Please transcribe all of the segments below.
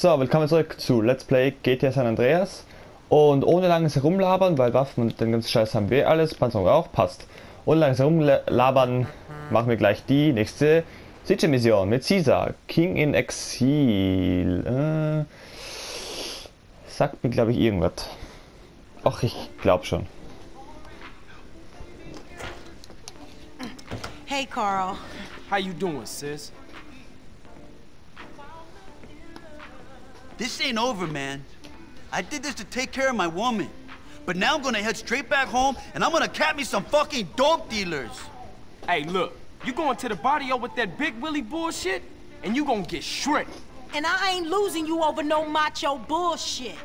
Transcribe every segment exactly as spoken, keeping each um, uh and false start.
So, willkommen zurück zu Let's Play G T A San Andreas. Und ohne langes Herumlabern, weil Waffen und den ganzen Scheiß haben wir alles, Panzerung auch, passt. Ohne langes Herumlabern machen wir gleich die nächste C J-Mission mit Caesar, King in Exil. Äh, sagt mir, glaube ich, irgendwas. Ach, ich glaube schon. Hey Carl. How you doing, sis? This ain't over, man. I did this to take care of my woman. But now I'm gonna head straight back home and I'm gonna cap me some fucking dope dealers. Hey, look, you going to the barrio with that big Willy bullshit and you gonna get shredded. And I ain't losing you over no macho bullshit.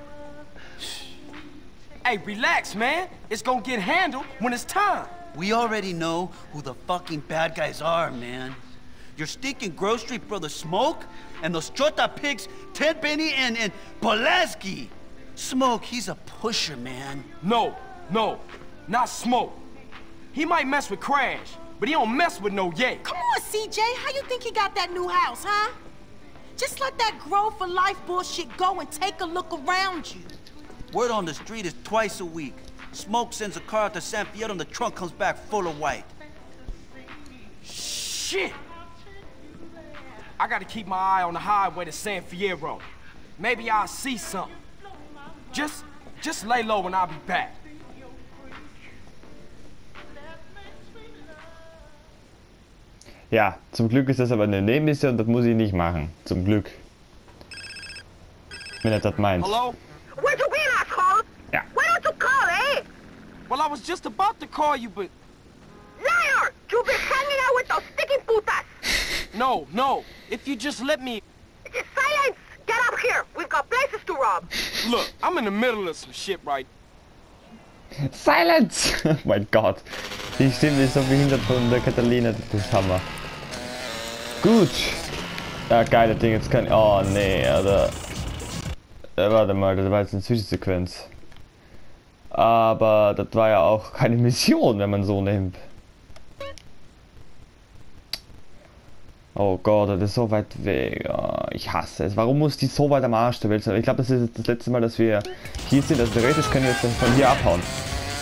Hey, relax, man. It's gonna get handled when it's time. We already know who the fucking bad guys are, man. Your stinking Grove Street brother Smoke and those Chota pigs Ted Tenpenny and, and Pulaski. Smoke, he's a pusher, man. No, no, not Smoke. He might mess with Crash, but he don't mess with no Yay. Come on, C J, how you think he got that new house, huh? Just let that Grove for Life bullshit go and take a look around you. Word on the street is twice a week. Smoke sends a car out to San Fierro and the trunk comes back full of white. Shit! I gotta keep my eye on the highway to San Fierro. Maybe I'll see something. Just, just lay low and I'll be back. Ja, zum Glück ist das aber eine Nebenmission, das muss ich nicht machen. Zum Glück. Wenn er das meint. Hello? Where'd you been, I called? Yeah. Why don't you call, eh? Well, I was just about to call you, but... Liar! You've been hanging out with those sticking putas! No, no. If you just let me... It's silence! Get up here! We've got places to rob! Look, I'm in the middle of some shit right... Silence! Oh mein Gott. Die Stimme ist so behindert von der Catalina, das ist Hammer. Gut. Ja, geile Ding, jetzt kann... Oh, nee, Alter. Äh, warte mal, das war jetzt eine Zwischensequenz. Aber das war ja auch keine Mission, wenn man so nimmt. Oh Gott, das ist so weit weg. Oh, ich hasse es. Warum muss die so weit am Arsch der Welt sein? Ich glaube, das ist das letzte Mal, dass wir hier sind. Also theoretisch können wir jetzt von hier abhauen.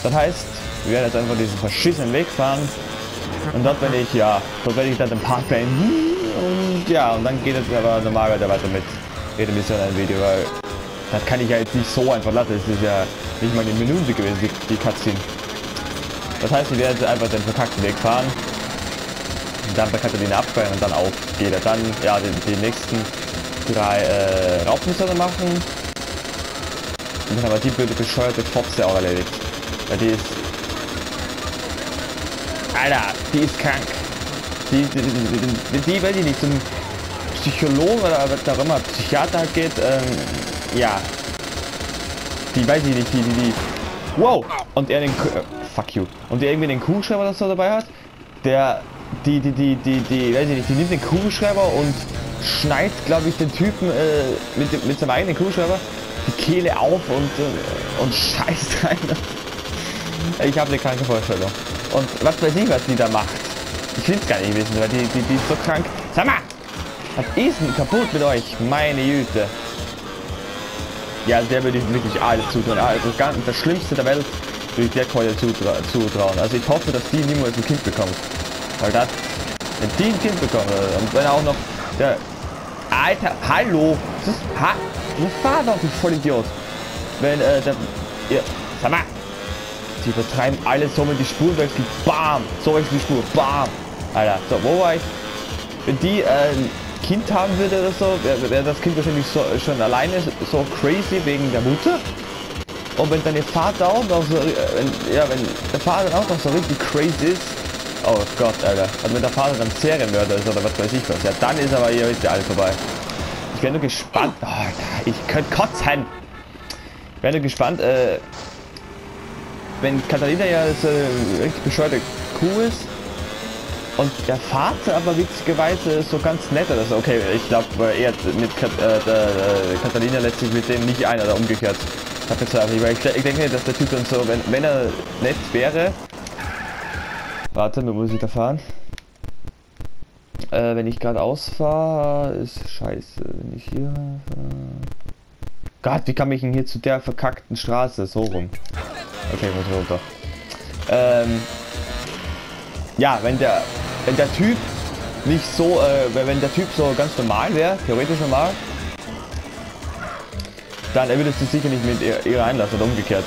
Das heißt, wir werden jetzt einfach diesen verschissenen Weg fahren. Und dort werde ich, ja, dort werde ich dann den Park beenden. Und ja, und dann geht es aber normal weiter mit jeder Mission ein Video, weil das kann ich ja jetzt nicht so einfach lassen. Es ist ja nicht mal eine Minute gewesen, die, die Cutscene. Das heißt, wir werden jetzt einfach den verkackten Weg fahren. Dann bei Catalina abfeuern und dann auf jeder. Dann ja die, die nächsten drei äh, Raubmissionen machen. Und dann haben wir die blöde bescheuerte Fopse auch erledigt. Weil die ist... Alter, die ist krank. Die, die, die, die, die weiß ich nicht, zum Psychologen oder was auch immer, Psychiater geht, ähm, ja. Die weiß ich nicht, die, die, die. Wow! Und er den... Äh, fuck you. Und der irgendwie den Kugelschreiber oder so dabei hat, der... Die, die, die, die, die, weiß ich nicht, die nimmt den Kugelschreiber und schneidet, glaube ich, den Typen äh, mit, dem, mit seinem eigenen Kugelschreiber die Kehle auf und, äh, und scheißt rein. Ich habe eine kranke Vorstellung. Und was weiß ich, was die da macht. Ich will es gar nicht wissen, weil die, die, die ist so krank. Sag mal, was ist denn kaputt mit euch? Meine Güte. Ja, der würde ich wirklich alles zutrauen. Also ganz, das Schlimmste der Welt würde ich der Keule zutra zutrauen. Also ich hoffe, dass die niemals ein Kind bekommt. Weil das, wenn die ein Kind bekommen, und wenn auch noch der... Alter, hallo! Das ist... Ha, du fahr doch, du Vollidiot! Wenn, äh, der... Ihr, sag mal! Die vertreiben alles, so mit die Spur wechseln, bam! So wechseln die Spur, bam! Alter, so, wo war ich? Wenn die, äh, ein Kind haben würde oder so, wäre wär das Kind wahrscheinlich so, schon alleine so crazy wegen der Mutter. Und wenn dann ihr Vater auch noch so... Wenn, ja, wenn der Vater auch noch so richtig crazy ist, oh Gott, Alter. Also wenn der Vater dann Serienmörder ist oder was weiß ich was. Ja, dann ist aber hier richtig alles vorbei. Ich wäre nur gespannt. Oh, ich könnte kotzen. Ich wäre nur gespannt, äh, wenn Catalina ja so eine richtig bescheuerte Kuh ist und der Vater aber witzigerweise so ganz nett oder so. Okay, ich glaube, er mit Kat äh, der, äh, Catalina lässt sich mit dem nicht ein oder umgekehrt. Ich, ich denke, dass der Typ dann so, wenn, wenn er nett wäre... Warte, wo muss ich da fahren? Äh, wenn ich gerade ausfahre, ist scheiße. Wenn ich hier fahre... Gott, wie kam ich denn hier zu der verkackten Straße? So rum. Okay, ich muss runter. Ähm... Ja, wenn der... Wenn der Typ nicht so... Äh, wenn der Typ so ganz normal wäre, theoretisch normal, dann er würde sie sicher nicht mit ihr, ihr einlassen oder umgekehrt.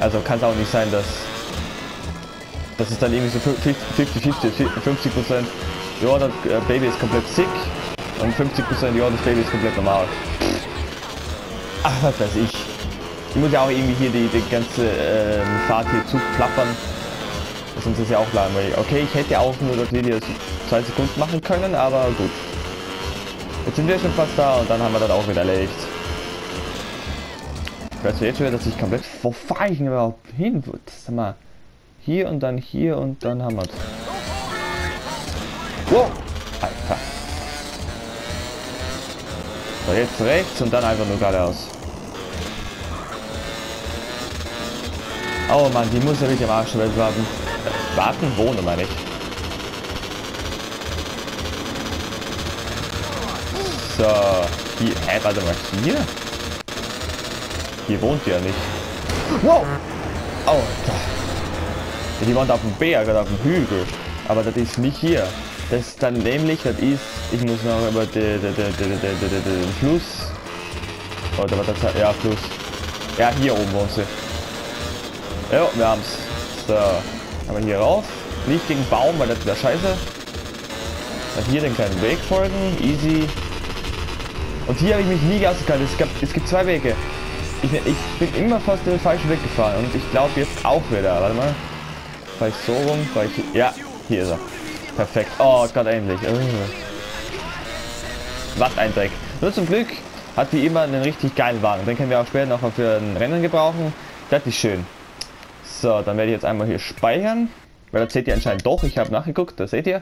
Also kann es auch nicht sein, dass... Das ist dann irgendwie so fünfzig fünfzig, fünfzig Prozent, ja, das Baby ist komplett sick und fünfzig Prozent, ja, das Baby ist komplett normal. Ach, was weiß ich. Ich muss ja auch irgendwie hier die, die ganze äh, Fahrt hier zu plappern. Sonst ist ja auch langweilig. Okay, ich hätte auch nur das Video zwei Sekunden machen können, aber gut. Jetzt sind wir schon fast da und dann haben wir das auch wieder erledigt. Ich weiß jetzt schon, dass ich komplett... Wo fahre ich denn überhaupt hin? Sag mal. Hier und dann hier und dann haben wir es. Wow! Alter. So, jetzt rechts und dann einfach nur geradeaus. Oh Mann, die muss ja richtig am Arsch warten. Äh, warten, wohnen meine ich. So, hier, äh, warte mal, hier? Hier wohnt die ja nicht. Wow! Oh, Alter. Die waren auf dem Berg oder auf dem Hügel, aber das ist nicht hier. Das ist dann nämlich, das ist, ich muss noch über den Fluss, oder was das heißt, ja Fluss, ja hier oben wohnt sie. Ja, wir haben's. So, haben wir hier rauf, nicht gegen Baum, weil das ist ja scheiße. Dann hier den kleinen Weg folgen, easy. Und hier habe ich mich nie ausgekannt, es, gab, es gibt zwei Wege. Ich, ich bin immer fast den falschen Weg gefahren und ich glaube jetzt auch wieder, warte mal. Vielleicht so rum, vielleicht hier. Ja, hier ist er. Perfekt. Oh Gott, endlich. Was ein Dreck. Nur zum Glück hat die immer einen richtig geilen Wagen. Den können wir auch später noch mal für ein Rennen gebrauchen. Das ist schön. So, dann werde ich jetzt einmal hier speichern. Weil das seht ihr anscheinend doch. Ich habe nachgeguckt, das seht ihr.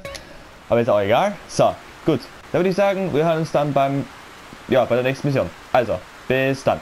Aber ist auch egal. So, gut. Dann würde ich sagen, wir hören uns dann beim, ja, bei der nächsten Mission. Also, bis dann.